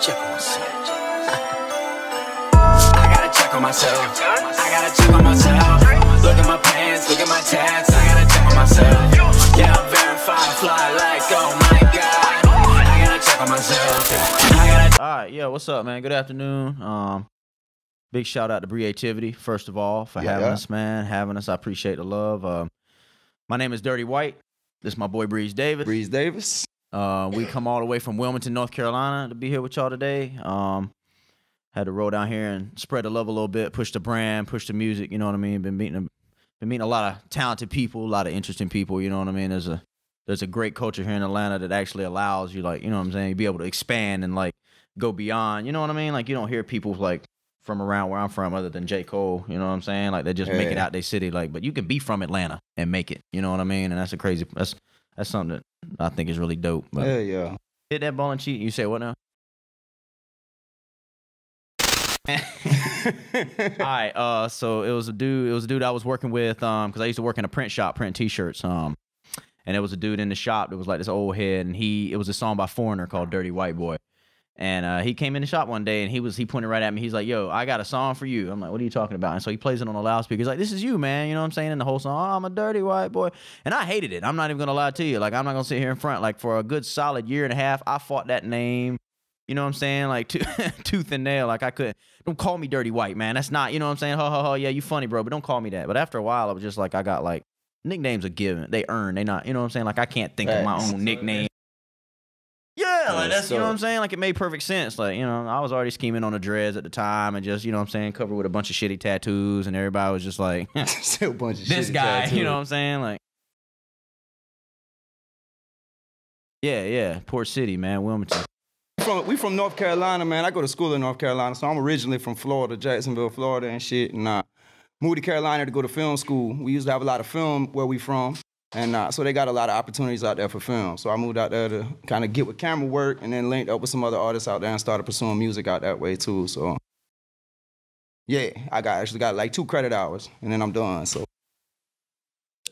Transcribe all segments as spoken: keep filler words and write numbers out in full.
check on myself. I gotta check on myself. I gotta check on myself. Look at my pants, look at my tats. I gotta check on myself. Yeah, I'm verified, fly like, oh my god. I gotta check on myself. I gotta. All right, yeah, what's up, man? Good afternoon. Um, big shout out to Breativity, first of all, for yeah, having yeah. us, man. Having us, I appreciate the love. Um, my name is Dirty White. This is my boy Breeze Davis. Breeze Davis. Uh, we come all the way from Wilmington, North Carolina, to be here with y'all today. Um, had to roll down here and spread the love a little bit, push the brand, push the music. You know what I mean? Been meeting, been meeting a lot of talented people, a lot of interesting people. You know what I mean? There's a there's a great culture here in Atlanta that actually allows you, like, you know what I'm saying, you be able to expand and like go beyond. You know what I mean? Like, you don't hear people like from around where I'm from, other than J. Cole. You know what I'm saying? Like, they just yeah. make it out their city. Like, but you can be from Atlanta and make it. You know what I mean? And that's a crazy. That's that's something that I think is really dope. But yeah, yeah. Hit that ball and cheat. You say what now? All right. Uh, so it was a dude. It was a dude I was working with. Um, because I used to work in a print shop, print T-shirts. Um, and it was a dude in the shop that was like this old head, and he it was a song by Foreigner called "Dirty White Boy." And uh, he came in the shop one day, and he was he pointed right at me. He's like, "Yo, I got a song for you." I'm like, "What are you talking about?" And so he plays it on the loudspeaker. He's like, "This is you, man." You know what I'm saying? And the whole song, "Oh, I'm a dirty white boy." And I hated it. I'm not even going to lie to you. Like, I'm not going to sit here in front. Like, for a good solid year and a half, I fought that name. You know what I'm saying? Like, to tooth and nail. Like, I couldn't. Don't call me dirty white, man. That's not, you know what I'm saying? Ha, ha, ha. Yeah, you funny, bro, but don't call me that. But after a while, I was just like, I got, like, nicknames are given. They earn. They not, you know what I'm saying? Like, I can't think Thanks. of my own nickname. Yeah, like that's, you know what I'm saying? Like, it made perfect sense. Like, you know, I was already scheming on the dreads at the time and just, you know what I'm saying, covered with a bunch of shitty tattoos, and everybody was just like, still a bunch of this shitty guy, tattoos. You know what I'm saying? Like, yeah, yeah, poor city, man, Wilmington. We from, we from North Carolina, man. I go to school in North Carolina, so I'm originally from Florida, Jacksonville, Florida and shit, and uh, moved to Carolina to go to film school. We used to have a lot of film where we from. And uh, so they got a lot of opportunities out there for film. So I moved out there to kind of get with camera work, and then linked up with some other artists out there and started pursuing music out that way too. So yeah, I got actually got like two credit hours, and then I'm done. So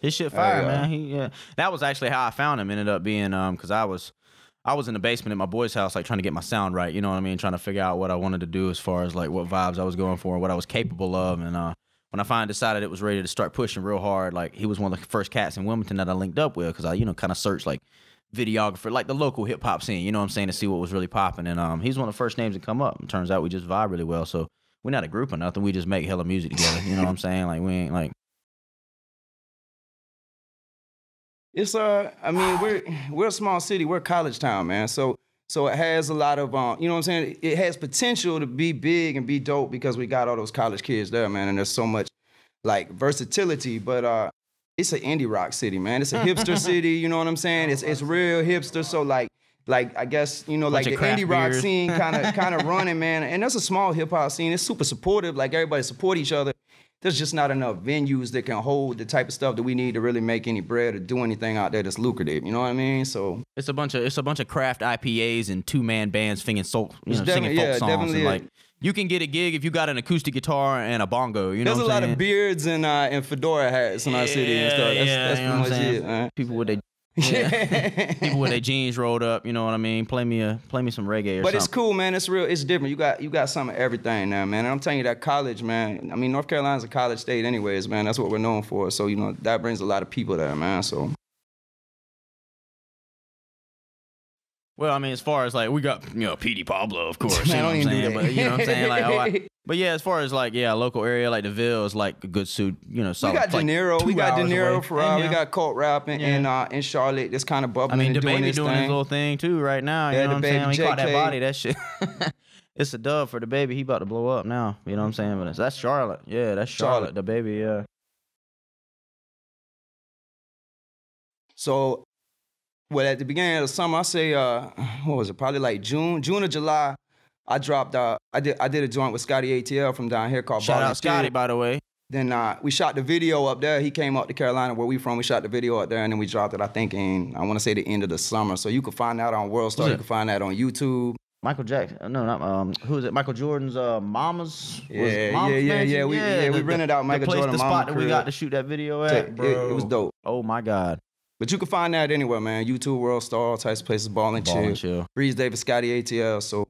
his shit fire, uh, man. He, yeah. That was actually how I found him. Ended up being um, cause I was I was in the basement at my boy's house, like trying to get my sound right. You know what I mean? Trying to figure out what I wanted to do as far as like what vibes I was going for, and what I was capable of, and uh. When I finally decided it was ready to start pushing real hard, like, he was one of the first cats in Wilmington that I linked up with, because I, you know, kind of searched, like, videographer, like, the local hip-hop scene, you know what I'm saying, to see what was really popping. And um, he's one of the first names to come up. It turns out we just vibe really well, so we're not a group or nothing. We just make hella music together, you know what I'm saying? Like, we ain't, like... It's, uh, I mean, we're, we're a small city. We're a college town, man, so... So it has a lot of, um, you know what I'm saying? It has potential to be big and be dope because we got all those college kids there, man. And there's so much, like, versatility. But uh, it's an indie rock city, man. It's a hipster city, you know what I'm saying? It's it's real hipster. So, like, like I guess, you know, bunch like the indie rock beers. Scene kind of kind of running, man. And that's a small hip-hop scene. It's super supportive. Like, everybody support each other. There's just not enough venues that can hold the type of stuff that we need to really make any bread or do anything out there that's lucrative. You know what I mean? So it's a bunch of it's a bunch of craft I P As and two man bands singing soul, you know, singing folk yeah, songs. And like, you can get a gig if you got an acoustic guitar and a bongo. You know, there's a lot of beards and uh, and fedora hats in yeah, our city and stuff. That's, yeah, that's you know pretty much it. Man. People with their yeah. people with their jeans rolled up. You know what I mean? Play me a play me some reggae or but something. But it's cool, man. It's real. It's different. You got you got some of everything now, man. And I'm telling you that college, man. I mean, North Carolina's a college state, anyways, man. That's what we're known for. So you know that brings a lot of people there, man. So. Well, I mean, as far as like we got, you know, Petey Pablo, of course. Man, you know what I'm saying? But you know what I'm saying? Like, oh, I, but yeah, as far as like, yeah, local area, like DeVille is like a good suit, you know, solid. We got like De Niro, we got De Niro, Pharrell, yeah. we got Colt rapping yeah. and uh in Charlotte, that's kind of bubbling. I mean, DaBaby doing, his, doing thing. his little thing too right now. You yeah, know what I'm saying? He caught that body, that shit. It's a dub for DaBaby. He about to blow up now. You know what I'm saying? But that's Charlotte. Yeah, that's Charlotte. Charlotte. DaBaby, yeah. So well, at the beginning of the summer, I say, uh, what was it? Probably like June, June or July. I dropped. Uh, I did. I did a joint with Scotty A T L from down here called. Shout out Scotty, by the way. Then uh, we shot the video up there. He came up to Carolina, where we from. We shot the video up there, and then we dropped it. I think in I want to say the end of the summer. So you can find that on Worldstar. You can find that on YouTube. Michael Jackson, no, not um, who is it? Michael Jordan's uh, mama's. Yeah, mama's yeah, yeah, yeah, we, yeah. yeah, we the, rented out Michael Jordan's mama's crib. The spot that we got to shoot that video at, bro. It, it was dope. Oh my God. But you can find that anywhere, man. YouTube, Worldstar, all types of places, Ball and Chill. Breeze Davis, Scotty A T L. So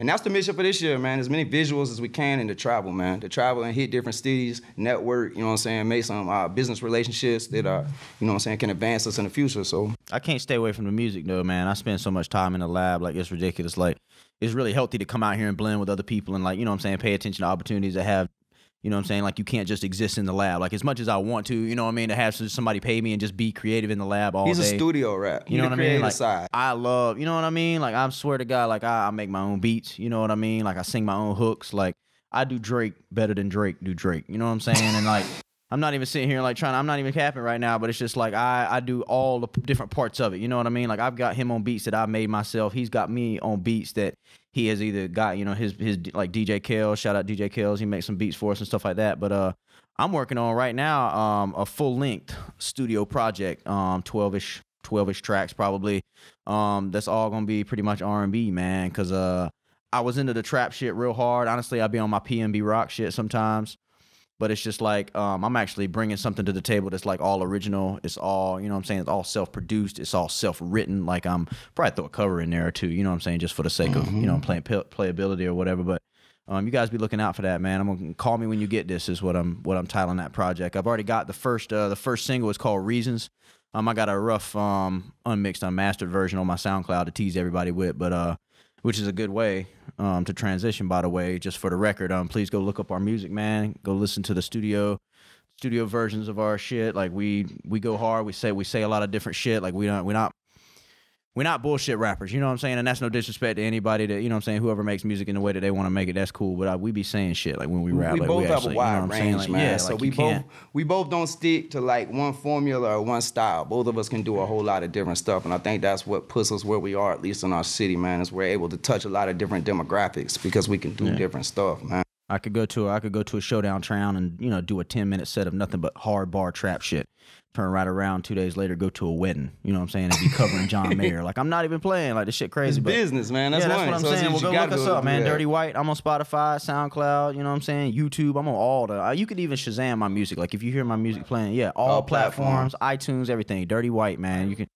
And that's the mission for this year, man. As many visuals as we can and to travel, man. To travel and hit different cities, network, you know what I'm saying, make some uh, business relationships that, uh, you know what I'm saying, can advance us in the future, so. I can't stay away from the music, though, man. I spend so much time in the lab, like, it's ridiculous. Like, it's really healthy to come out here and blend with other people and, like, you know what I'm saying, pay attention to opportunities that have. You know what I'm saying? Like, you can't just exist in the lab. Like, as much as I want to, you know what I mean, to have somebody pay me and just be creative in the lab all He's day. He's a studio rap. You know what I mean? Like, side. I love, you know what I mean? Like, I swear to God, like, I, I make my own beats. You know what I mean? Like, I sing my own hooks. Like, I do Drake better than Drake do Drake. You know what I'm saying? And, like, I'm not even sitting here, like, trying to, I'm not even capping right now, but it's just, like, I, I do all the different parts of it. You know what I mean? Like, I've got him on beats that I made myself. He's got me on beats that... He has either got, you know, his, his like, D J Kells, shout out D J Kells, he makes some beats for us and stuff like that. But uh, I'm working on right now um, a full-length studio project, um, twelve-ish tracks probably. Um, that's all going to be pretty much R and B, man, because uh, I was into the trap shit real hard. Honestly, I be on my P N B rock shit sometimes. But it's just like, um, I'm actually bringing something to the table that's like all original. It's all, you know what I'm saying? It's all self-produced. It's all self-written. Like, I'm probably throw a cover in there too, you know what I'm saying? Just for the sake mm-hmm. of, you know, playing playability or whatever. But um, you guys be looking out for that, man. I'm going to call me when you get this is what I'm, what I'm titling that project. I've already got the first, uh, the first single is called Reasons. Um, I got a rough, um, unmixed, unmastered version on my SoundCloud to tease everybody with, but, uh, which is a good way um, to transition, by the way, just for the record. Um, please go look up our music, man. Go listen to the studio studio versions of our shit. Like, we we go hard. We say we say a lot of different shit. Like, we don't, we're not we're not bullshit rappers, you know what I'm saying? And that's no disrespect to anybody that, you know what I'm saying, whoever makes music in the way that they want to make it, that's cool. But I, we be saying shit, like, when we rap. We like, both we have actually, a wide you know range, like, man. Yeah, so like we both can't. we both don't stick to, like, one formula or one style. Both of us can do a whole lot of different stuff, and I think that's what puts us where we are, at least in our city, man, is we're able to touch a lot of different demographics because we can do yeah. different stuff, man. I could go to a, I could go to a show downtown and, you know, do a ten minute set of nothing but hard bar trap shit. Turn right around two days later, go to a wedding. You know what I'm saying? And be covering John Mayer. Like, I'm not even playing. Like, this shit crazy. It's but business, man. That's, yeah, that's what I'm so saying. Well, go look us up, man. Dirty White. I'm on Spotify, SoundCloud. You know what I'm saying? YouTube. I'm on all the. Uh, you could even Shazam my music. Like, if you hear my music playing, yeah, all, all platforms, platforms, iTunes, everything. Dirty White, man. You can.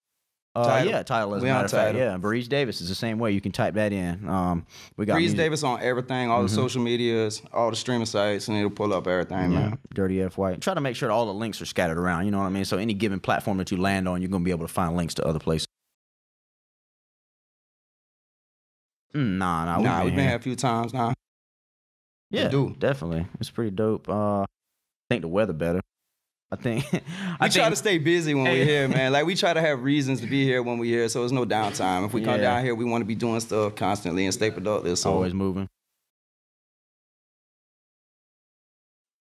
Uh, title. Yeah, title as we a matter of fact. Yeah, Breeze Davis is the same way. You can type that in. Um, we got Breeze music. Davis on everything, all mm-hmm. the social medias, all the streaming sites, and it'll pull up everything, yeah. man. Dirty F White. Try to make sure that all the links are scattered around. You know what I mean? So any given platform that you land on, you're gonna be able to find links to other places. Mm, nah, nah, we've nah, been, we've been here a few times now. Nah. Yeah, do. definitely. It's pretty dope. Uh, I think the weather better. I think we I try think, to stay busy when hey. we're here, man. Like, we try to have reasons to be here when we're here, so there's no downtime. If we come yeah. down here, we want to be doing stuff constantly and stay productive. So. Always moving.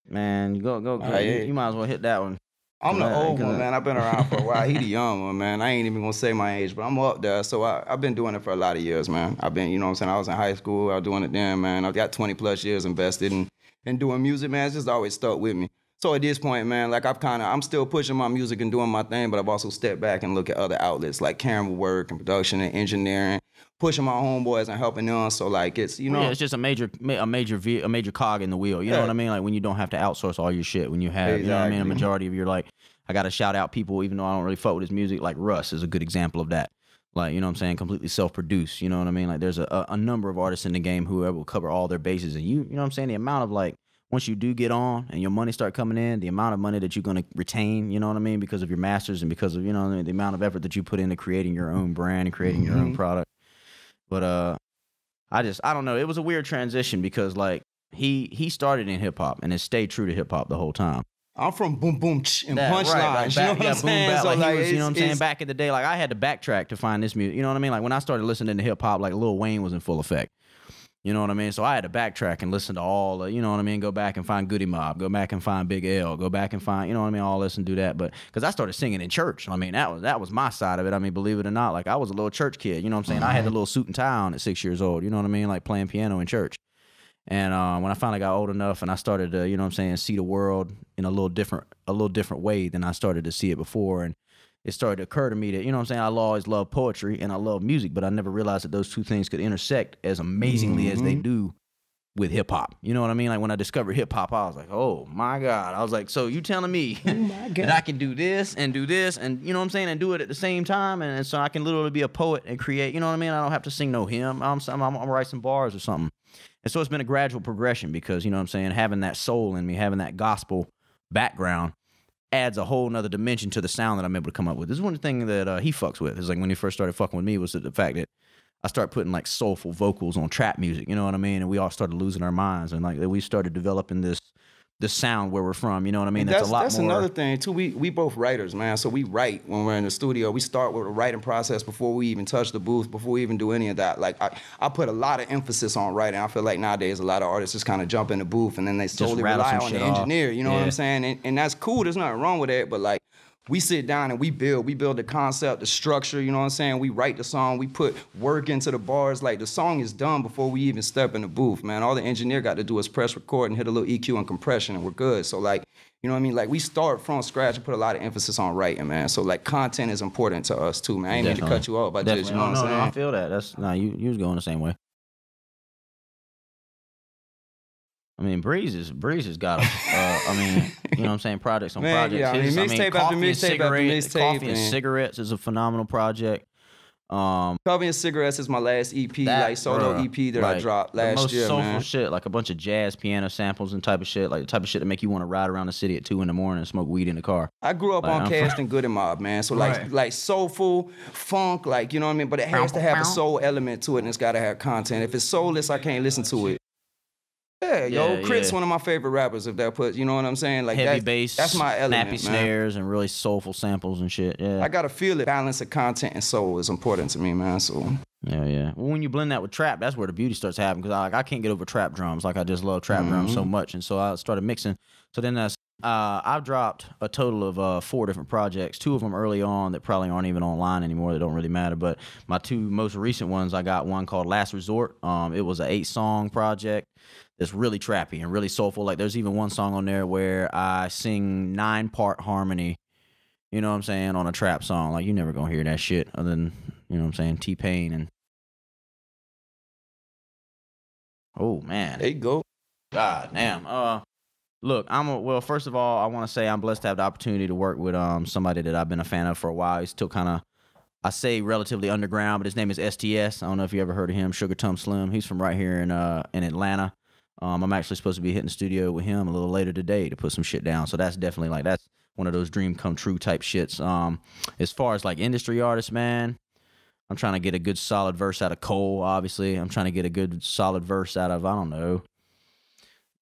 Man, you go go. go. Right, you, yeah. you might as well hit that one. I'm the old one, man. I've been around for a while. He the young one, man. I ain't even gonna say my age, but I'm up there. So I, I've been doing it for a lot of years, man. I've been, you know what I'm saying? I was in high school. I was doing it then, man. I've got twenty plus years invested in, in doing music, man. It's just always stuck with me. So at this point, man, like, I've kind of, I'm still pushing my music and doing my thing, but I've also stepped back and looked at other outlets like camera work and production and engineering, pushing my homeboys and helping them. So, like, it's, you know. Yeah, it's just a major, a major, a major cog in the wheel. You yeah. know what I mean? Like, when you don't have to outsource all your shit, when you have, exactly. you know what I mean? A majority of your, like, I got to shout out people, even though I don't really fuck with his music, like Russ is a good example of that. Like, you know what I'm saying? Completely self-produced, you know what I mean? Like, there's a, a number of artists in the game who will cover all their bases. And you, you know what I'm saying? The amount of, like, once you do get on and your money start coming in, the amount of money that you're going to retain, you know what I mean, because of your masters and because of, you know, the amount of effort that you put into creating your own brand and creating mm-hmm. your own product. But uh, I just, I don't know. It was a weird transition because, like, he he started in hip-hop and has stayed true to hip-hop the whole time. I'm from boom, boom, and punch lines, you know what I'm saying? Like, he was, you know what I'm saying? Back in the day, like, I had to backtrack to find this music, you know what I mean? Like, when I started listening to hip-hop, like, Lil Wayne was in full effect. You know what I mean? So I had to backtrack and listen to all, uh, you know what I mean? Go back and find Goodie Mob. Go back and find Big L. Go back and find, you know what I mean? All this and do that. But because I started singing in church. I mean, that was that was my side of it. I mean, believe it or not, like, I was a little church kid. You know what I'm saying? Mm-hmm. I had a little suit and tie on at six years old. You know what I mean? Like, playing piano in church. And uh, when I finally got old enough and I started to, you know what I'm saying, see the world in a little different, a little different way than I started to see it before. And it started to occur to me that, you know what I'm saying, I always loved poetry and I love music, but I never realized that those two things could intersect as amazingly mm-hmm. as they do with hip hop. You know what I mean? Like when I discovered hip hop, I was like, oh my God. I was like, so you telling me oh that I can do this and do this and, you know what I'm saying, and do it at the same time. And, and so I can literally be a poet and create, you know what I mean? I don't have to sing no hymn. I'm, I'm, I'm, I'm write some bars or something. And so it's been a gradual progression because, you know what I'm saying, having that soul in me, having that gospel background adds a whole nother dimension to the sound that I'm able to come up with. This is one thing that uh, he fucks with. It's like when he first started fucking with me was the fact that I started putting like soulful vocals on trap music, you know what I mean? And we all started losing our minds and like we started developing this this sound where we're from, you know what I mean? That's, that's a lot that's more. That's another thing too. We we both writers, man. So we write when we're in the studio. We start with a writing process before we even touch the booth, before we even do any of that. Like I, I put a lot of emphasis on writing. I feel like nowadays a lot of artists just kind of jump in the booth and then they solely rely on the engineer. You know yeah. what I'm saying? And, and that's cool. There's nothing wrong with that. But like, we sit down and we build. We build the concept, the structure, you know what I'm saying? We write the song. We put work into the bars. Like, the song is done before we even step in the booth, man. All the engineer got to do is press record and hit a little E Q and compression, and we're good. So, like, you know what I mean? Like, we start from scratch and put a lot of emphasis on writing, man. So, like, content is important to us, too, man. I ain't mean to cut you off, but just, you know no, what I'm no, saying? No, I feel that. That's, nah, you, you was going the same way. I mean, Breeze is, Breeze has got, a, uh, I mean, you know what I'm saying, projects on man, projects. Yeah, I mean, mixtape after mixtape after mixtape. Coffee and Cigarettes is a phenomenal project. Um, Coffee and Cigarettes is my last E P, that, like solo uh, E P that like, I dropped last year, man. The most soulful shit, like a bunch of jazz piano samples and type of shit, like the type of shit that make you want to ride around the city at two in the morning and smoke weed in the car. I grew up like, on I'm Cast and Goodie Mob, man. So like, right. like soulful, funk, like, you know what I mean? But it has to have a soul element to it, and it's got to have content. If it's soulless, I can't listen to it. Yeah, yeah, yo, Crit's yeah. one of my favorite rappers, if that puts, you know what I'm saying? Like, heavy that, bass, that's my element, snappy man. Snares, and really soulful samples and shit, yeah. I gotta feel it. Balance of content and soul is important to me, man, so. Yeah, yeah. Well, when you blend that with trap, that's where the beauty starts happening, because I, like, I can't get over trap drums. Like, I just love trap mm-hmm. drums so much, and so I started mixing. So then that's, uh, I've dropped a total of uh, four different projects, two of them early on that probably aren't even online anymore, that don't really matter, but my two most recent ones, I got one called Last Resort. Um, it was an eight-song project. It's really trappy and really soulful. Like, there's even one song on there where I sing nine-part harmony, you know what I'm saying, on a trap song. Like, you're never going to hear that shit other than, you know what I'm saying, T-Pain and... Oh, man. There you go. God damn. Uh, look, I'm a, well, first of all, I want to say I'm blessed to have the opportunity to work with um somebody that I've been a fan of for a while. He's still kind of, I say relatively underground, but his name is S T S. I don't know if you ever heard of him, Sugar Tum Slim. He's from right here in uh in Atlanta. Um, I'm actually supposed to be hitting the studio with him a little later today to put some shit down. So that's definitely like, that's one of those dream come true type shits. Um, as far as like industry artists, man, I'm trying to get a good solid verse out of Cole, obviously. I'm trying to get a good solid verse out of, I don't know,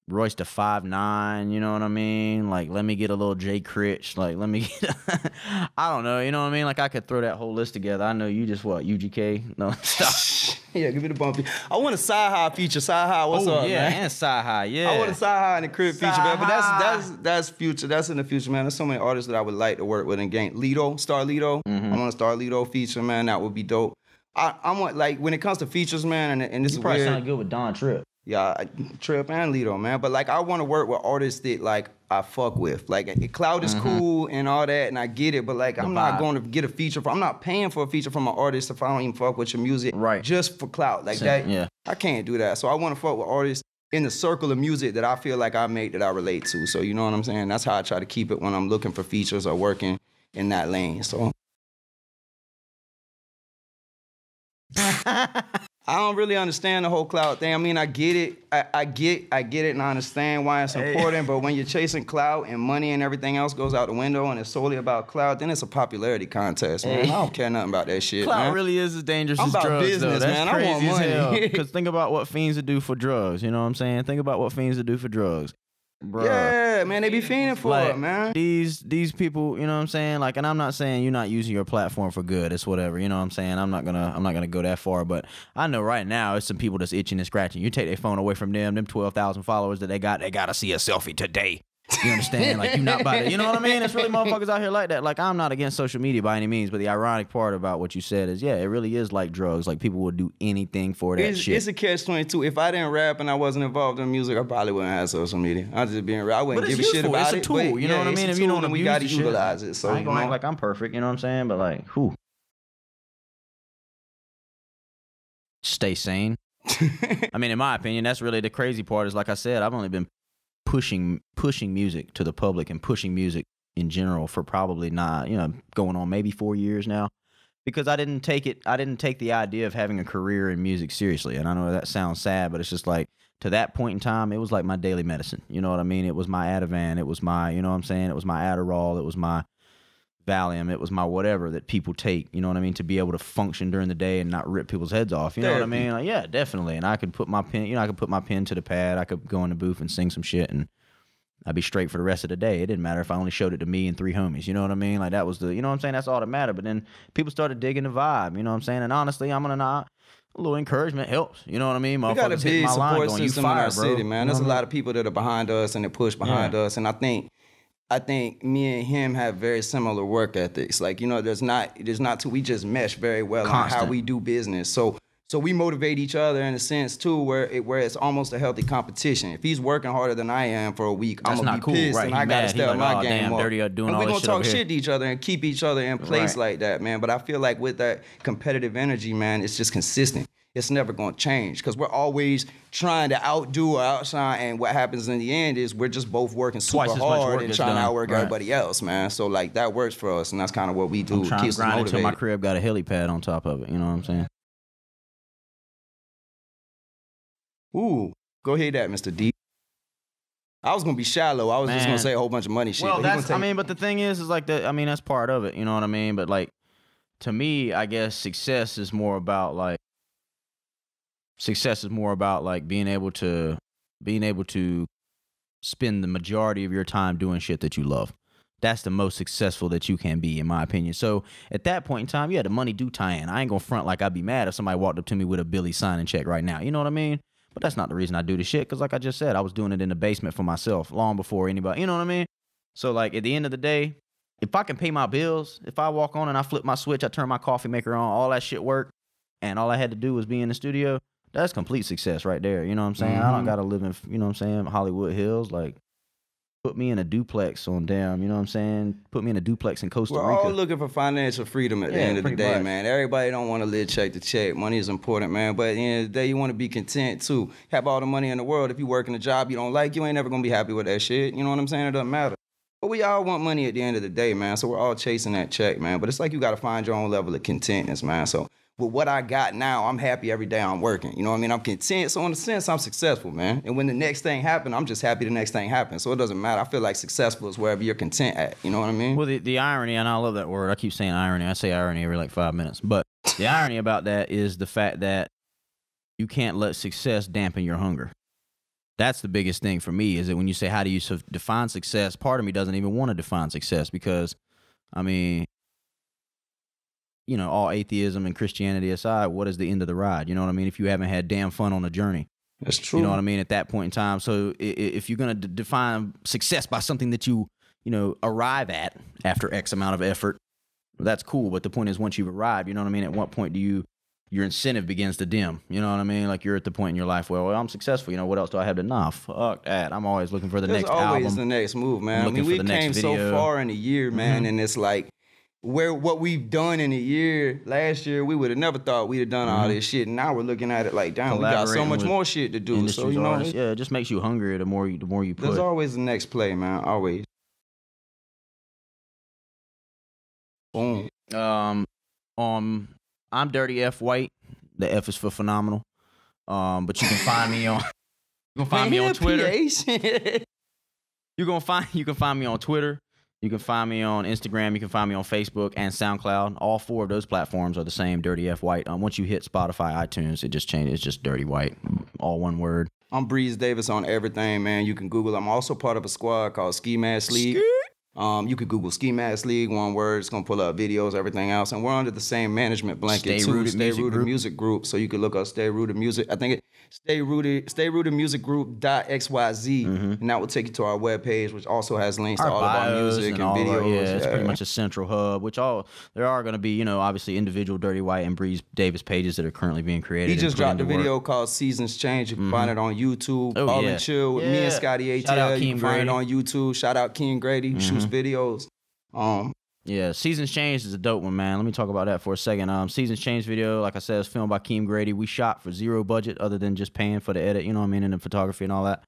Royce the five nine, you know what I mean? Like, let me get a little J. Critch. Like, let me get a, I don't know, you know what I mean? Like, I could throw that whole list together. I know you just, what, U G K? No, stop. Yeah, give me the bumpy. I want a Side High feature. Side High, what's oh, up, yeah, man? And Side High, yeah. I want a Side High in the crib feature, man. But that's that's that's future. That's in the future, man. There's so many artists that I would like to work with and gain. Lido, Star Lido. Mm-hmm. I want a Star Lido feature, man. That would be dope. I, I want, like, when it comes to features, man, and, and this you is probably weird. Sound good with Don Tripp. Yeah, Tripp and Lido, man. But, like, I want to work with artists that, like, I fuck with. Like, Cloud is mm-hmm. cool and all that, and I get it, but, like, the I'm vibe. Not going to get a feature from, I'm not paying for a feature from an artist if I don't even fuck with your music. Right. Just for clout. Like, Same. That, yeah. I can't do that. So I want to fuck with artists in the circle of music that I feel like I make that I relate to. So, you know what I'm saying? That's how I try to keep it when I'm looking for features or working in that lane, so. I don't really understand the whole clout thing. I mean, I get it. I, I get I get it and I understand why it's important, hey. But when you're chasing clout and money and everything else goes out the window and it's solely about clout, then it's a popularity contest, man. Hey. I don't care nothing about that shit, clout man. Really is as dangerous I'm as drugs, business, though. That's man. Crazy I want money. As hell. Because think about what fiends would do for drugs, you know what I'm saying? Think about what fiends would do for drugs. Bruh. Yeah, man, they be fiending for like, it, man. These these people, you know what I'm saying? Like, and I'm not saying you're not using your platform for good. It's whatever, you know what I'm saying? I'm not gonna I'm not gonna go that far, but I know right now it's some people that's itching and scratching. You take their phone away from them, them twelve thousand followers that they got, they gotta see a selfie today. You understand? Like, you not about it. You know what I mean? It's really motherfuckers out here like that. Like, I'm not against social media by any means, but the ironic part about what you said is, yeah, it really is like drugs. Like, people would do anything for that it's, shit. It's a catch twenty-two. If I didn't rap and I wasn't involved in music, I probably wouldn't have social media. I just being real. I wouldn't give useful. A shit about it. It's a tool. It, but, you know yeah, what I mean? If you don't we got to utilize it. So I ain't gonna act like I'm perfect. You know what I'm saying? But like, who? Stay sane. I mean, in my opinion, that's really the crazy part is, like I said, I've only been pushing pushing music to the public and pushing music in general for probably not, you know, going on maybe four years now. Because I didn't take it, I didn't take the idea of having a career in music seriously. And I know that sounds sad, but it's just like, to that point in time, it was like my daily medicine. You know what I mean? It was my Ativan. It was my, you know what I'm saying? It was my Adderall. It was my Valium. It was my whatever that people take, you know what I mean? To be able to function during the day and not rip people's heads off. You know Therapy. What I mean? Like, yeah, definitely. And I could put my pen, you know, I could put my pen to the pad. I could go in the booth and sing some shit and I'd be straight for the rest of the day. It didn't matter if I only showed it to me and three homies. You know what I mean? Like, that was the, you know what I'm saying? That's all that mattered. But then people started digging the vibe. You know what I'm saying? And honestly, I'm going to not. A little encouragement helps. You know what I mean? We got a big support system in our city, man. There's a lot of people that are behind us and that push behind us. And I think I think me and him have very similar work ethics. Like, you know, there's not, there's not too, we just mesh very well on how we do business. So So we motivate each other in a sense too, where it, where it's almost a healthy competition. If he's working harder than I am for a week, I'm gonna be cool, pissed, right? And he I mad. Gotta step like, my oh, game damn, up. Dirty, uh, doing and all we're gonna shit talk shit to each other and keep each other in place, right? Like that, man. But I feel like with that competitive energy, man, it's just consistent. It's never gonna change because we're always trying to outdo or outshine. And what happens in the end is we're just both working super Twice hard work and trying done. To outwork right. everybody else, man. So like that works for us, and that's kind of what we do. I'm trying Keeps to grind until my crib got a helipad on top of it. You know what I'm saying? Ooh, go hear that, Mister D. I was gonna be shallow. I was Man. just gonna say a whole bunch of money shit. Well, that's, I mean, but the thing is, is like that. I mean, that's part of it. You know what I mean? But like, to me, I guess success is more about like success is more about like being able to being able to spend the majority of your time doing shit that you love. That's the most successful that you can be, in my opinion. So at that point in time, yeah, the money do tie in. I ain't gonna front like I'd be mad if somebody walked up to me with a Billy signing check right now. You know what I mean? But that's not the reason I do this shit, because like I just said, I was doing it in the basement for myself long before anybody, you know what I mean? So like at the end of the day, if I can pay my bills, if I walk on and I flip my switch, I turn my coffee maker on, all that shit worked, and all I had to do was be in the studio, that's complete success right there, you know what I'm saying? Mm-hmm. I don't gotta live in, you know what I'm saying, Hollywood Hills, like, put me in a duplex on damn, you know what I'm saying? Put me in a duplex in Costa Rica. We're all looking for financial freedom at yeah, the end of the day, much. man. Everybody don't want to live check to check. Money is important, man. But at the end of the day, you want to be content, too. Have all the money in the world. If you work in a job you don't like, you ain't never going to be happy with that shit. You know what I'm saying? It doesn't matter. But we all want money at the end of the day, man. So we're all chasing that check, man. But it's like you got to find your own level of contentness, man. So with what I got now, I'm happy every day I'm working. You know what I mean? I'm content. So in a sense, I'm successful, man. And when the next thing happens, I'm just happy the next thing happens. So it doesn't matter. I feel like successful is wherever you're content at. You know what I mean? Well, the, the irony, and I love that word. I keep saying irony. I say irony every like five minutes. But the irony about that is the fact that you can't let success dampen your hunger. That's the biggest thing for me, is that when you say, how do you define success? Part of me doesn't even want to define success because, I mean, you know, all atheism and Christianity aside, what is the end of the ride? You know what I mean? If you haven't had damn fun on the journey. That's true. You know what I mean? At that point in time. So if you're going to define success by something that you, you know, arrive at after X amount of effort, that's cool. But the point is, once you've arrived, you know what I mean? At what point do you, your incentive begins to dim? You know what I mean? Like, you're at the point in your life where, well, I'm successful. You know, what else do I have to, nah, fuck that. I'm always looking for the There's next album. There's always the next move, man. I mean, we came so far in a year, man, mm-hmm. and it's like, where what we've done in a year, last year, we would have never thought we'd have done all mm-hmm. this shit. And now we're looking at it like, damn, we got so much more shit to do. So, you know, artists, yeah, it just makes you hungrier the more you, the more you put. There's always the next play, man. Always. Boom. Um, um, I'm Dirty F White. The F is for phenomenal. Um, but you can find me on. You can find me on Twitter. You gonna find you can find me on Twitter. You can find me on Instagram. You can find me on Facebook and SoundCloud. All four of those platforms are the same, Dirty F White. Um, once you hit Spotify, iTunes, it just changes. It's just Dirty White, all one word. I'm Breeze Davis on everything, man. You can Google. I'm also part of a squad called Ski Mask League. Um, you can Google Ski Mask League, one word. It's going to pull up videos, everything else. And we're under the same management blanket, Stay Rooted, Stay Rooted Music Group. So you can look up Stay Rooted Music. I think it. Stay Rooted, Stay Rooted Music Group dot X Y Z, mm-hmm. and that will take you to our webpage, which also has links our to all of our music and, and videos. Our, yeah, yeah, it's pretty much a central hub. Which all there are going to be, you know, obviously individual Dirty White and Breeze Davis pages that are currently being created. He just dropped a video work. called Seasons Change. You can mm-hmm. find it on YouTube. Oh, all yeah. and chill with yeah. me and Scotty A T L. You can find Grady. it on YouTube. Shout out Keem Grady, who mm-hmm. shoots videos. Um, Yeah, Seasons Change is a dope one, man. Let me talk about that for a second. Um, Seasons Change video, like I said, is filmed by Keem Grady. We shot for zero budget other than just paying for the edit, you know what I mean, and the photography and all that.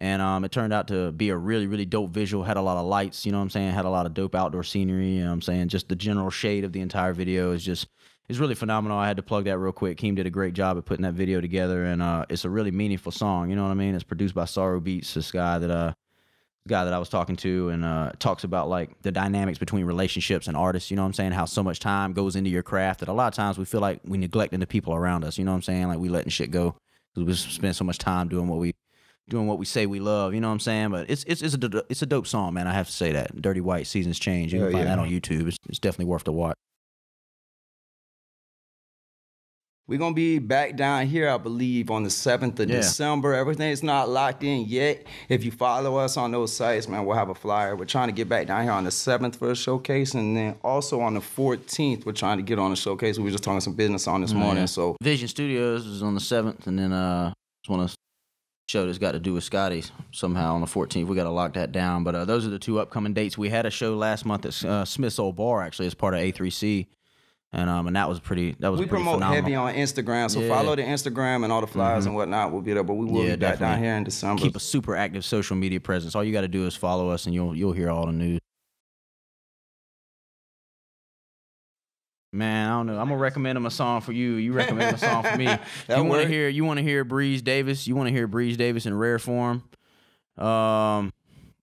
And um, it turned out to be a really, really dope visual. Had a lot of lights, you know what I'm saying? Had a lot of dope outdoor scenery, you know what I'm saying? Just the general shade of the entire video is just, it's really phenomenal. I had to plug that real quick. Keem did a great job at putting that video together, and uh, it's a really meaningful song, you know what I mean? It's produced by Sorrow Beats, this guy that... Uh, guy that I was talking to, and uh talks about like the dynamics between relationships and artists, you know what I'm saying, how so much time goes into your craft that a lot of times we feel like we neglecting the people around us, you know what I'm saying, like we letting shit go because we spend so much time doing what we doing what we say we love, you know what I'm saying. But it's it's, it's a it's a dope song, man. I have to say that. Dirty White, Seasons Change, you can oh, find yeah. that on YouTube. It's, it's definitely worth the watch. We're going to be back down here, I believe, on the seventh of yeah. December. Everything's not locked in yet. If you follow us on those sites, man, we'll have a flyer. We're trying to get back down here on the seventh for a showcase. And then also on the fourteenth, we're trying to get on a showcase. We were just talking some business on this mm-hmm. morning. So Vision Studios is on the seventh. And then I uh, just want to show that's got to do with Scotty's somehow on the fourteenth. We got to lock that down. But uh, those are the two upcoming dates. We had a show last month at uh, Smith's Old Bar, actually, as part of A three C. And um and that was pretty that was we pretty promote phenomenal. Heavy on Instagram, so yeah. follow the Instagram and all the flyers mm-hmm. and whatnot will be there. But we will yeah, be back definitely. down here in December. Keep a super active social media presence. All you got to do is follow us, and you'll you'll hear all the news. Man, I don't know. I'm gonna recommend him a song for you. You recommend a song for me. you want to hear you want to hear Breeze Davis. You want to hear Breeze Davis in rare form. Um,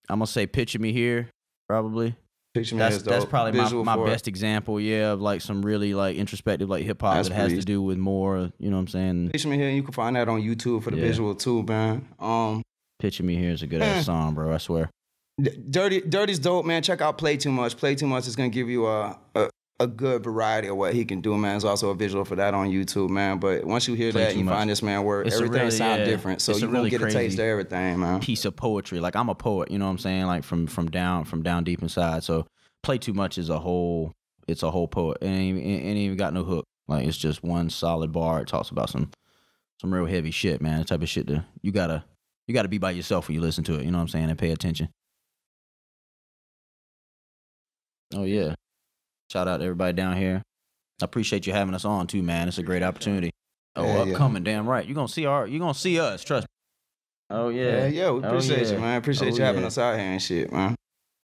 I'm gonna say Picture Me Here, probably. That's, that's probably my, my best it. example, yeah, of like some really like introspective like hip hop that's that has to do with more, you know what I'm saying. Picture Me Here, you can find that on YouTube for the yeah. visual too, man. Um, Picture Me Here is a good ass song, bro. I swear. Dirty, Dirty's dope, man. Check out Play Too Much. Play Too Much is gonna give you a, a a good variety of what he can do, man. There's also a visual for that on YouTube, man. But once you hear Play that, you much. find this man where it's everything really, sounds yeah. different, so it's you really get a taste of everything, man. Piece of poetry. Like I'm a poet, you know what I'm saying? Like from from down from down deep inside. So Play Too Much is a whole. It's a whole poet. It ain't, it ain't even got no hook. Like it's just one solid bar. It talks about some some real heavy shit, man. The type of shit that you gotta you gotta be by yourself when you listen to it. You know what I'm saying? And pay attention. Oh yeah. Shout out to everybody down here. I appreciate you having us on too, man. It's a great opportunity. Oh, yeah, upcoming, yeah. damn right. You're gonna see our you're gonna see us, trust me. Oh yeah. Yeah, yeah, we appreciate oh, yeah. you, man. Appreciate oh, you having yeah. us out here and shit, man.